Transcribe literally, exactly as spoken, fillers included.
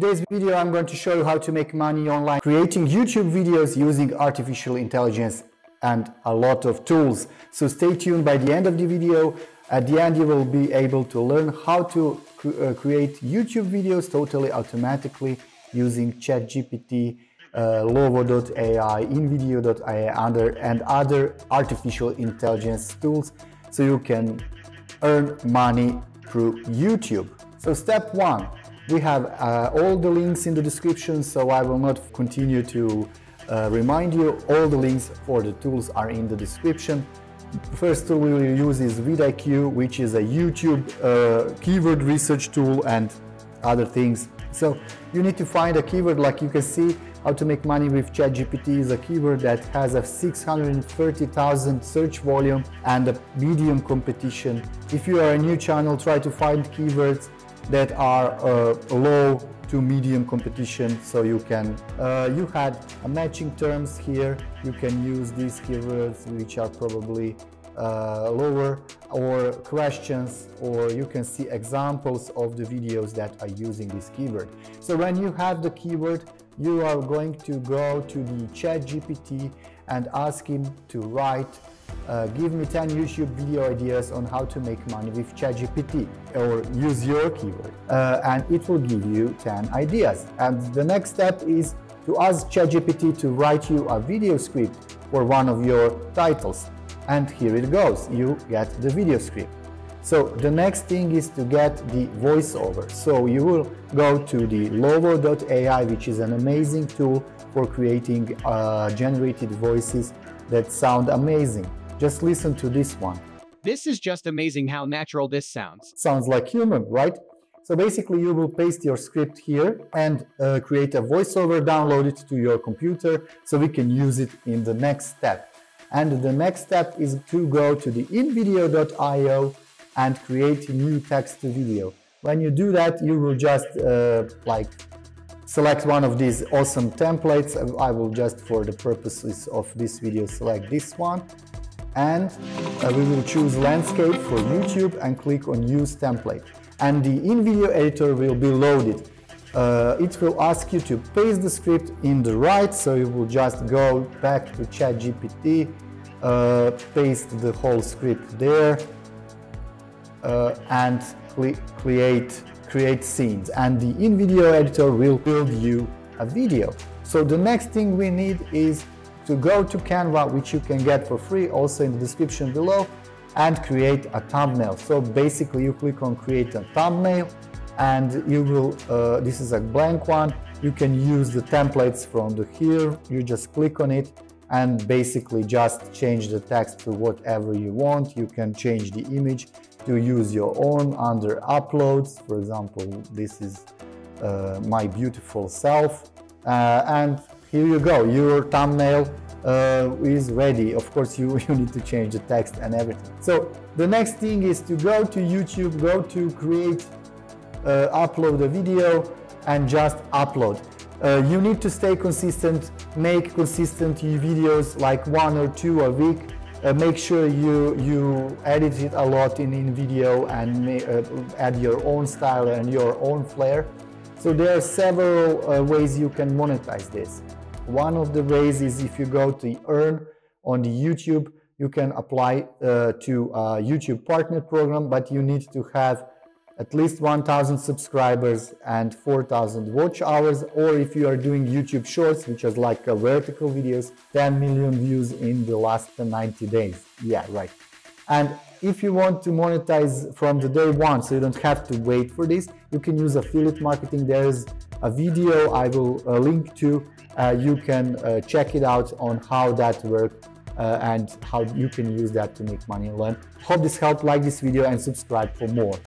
Today's video I'm going to show you how to make money online creating YouTube videos using artificial intelligence and a lot of tools. So stay tuned by the end of the video. At the end you will be able to learn how to cr- uh, create YouTube videos totally automatically using ChatGPT, uh, Lovo dot A I, InVideo dot A I and other artificial intelligence tools, so you can earn money through YouTube. So step one. We have uh, all the links in the description, so I will not continue to uh, remind you. All the links for the tools are in the description. The first tool we will use is VidIQ, which is a YouTube uh, keyword research tool and other things. So you need to find a keyword. Like you can see, how to make money with ChatGPT is a keyword that has a six hundred thirty thousand search volume and a medium competition. If you are a new channel, try to find keywords that are uh, low to medium competition, so you can uh, you had a matching terms here. You can use these keywords which are probably uh, lower, or questions, or you can see examples of the videos that are using this keyword. So when you have the keyword, you are going to go to the ChatGPT and ask him to write Uh, give me ten YouTube video ideas on how to make money with ChatGPT, or use your keyword, uh, and it will give you ten ideas. And the next step is to ask ChatGPT to write you a video script for one of your titles. And here it goes, you get the video script. So the next thing is to get the voiceover. So you will go to the Lovo dot A I, which is an amazing tool for creating uh, generated voices that sound amazing. Just listen to this one. This is just amazing how natural this sounds. Sounds like human, right? So basically you will paste your script here and uh, create a voiceover, download it to your computer so we can use it in the next step. And the next step is to go to the InVideo dot I O and create new text to video. When you do that, you will just uh, like select one of these awesome templates. I will just, for the purposes of this video, select this one. And uh, we will choose landscape for YouTube and click on use template. And the in-video editor will be loaded. Uh, it will ask you to paste the script in the right, so you will just go back to ChatGPT, uh, paste the whole script there, uh, and cl create create scenes, and the in-video editor will build you a video. So the next thing we need is to go to Canva, which you can get for free, also in the description below, and create a thumbnail. So basically you click on create a thumbnail, and you will, uh, this is a blank one, you can use the templates from the here, you just click on it, and basically just change the text to whatever you want. You can change the image to use your own under uploads. For example, this is uh, my beautiful self. Uh, and here you go, your thumbnail uh, is ready. Of course, you, you need to change the text and everything. So the next thing is to go to YouTube, go to create, uh, upload a video, and just upload. Uh, you need to stay consistent, make consistent videos, like one or two a week. Uh, make sure you, you edit it a lot in, in video, and uh, add your own style and your own flair. So there are several uh, ways you can monetize this. One of the ways is if you go to earn on the YouTube, you can apply uh, to a YouTube partner program, but you need to have at least one thousand subscribers and four thousand watch hours, or if you are doing YouTube Shorts, which is like a vertical videos, ten million views in the last ninety days. Yeah, right. And if you want to monetize from the day one, so you don't have to wait for this, you can use affiliate marketing. There is a video I will uh, link to. Uh, you can uh, check it out on how that works. Uh, and how you can use that to make money online. Hope this helped. Like this video and subscribe for more.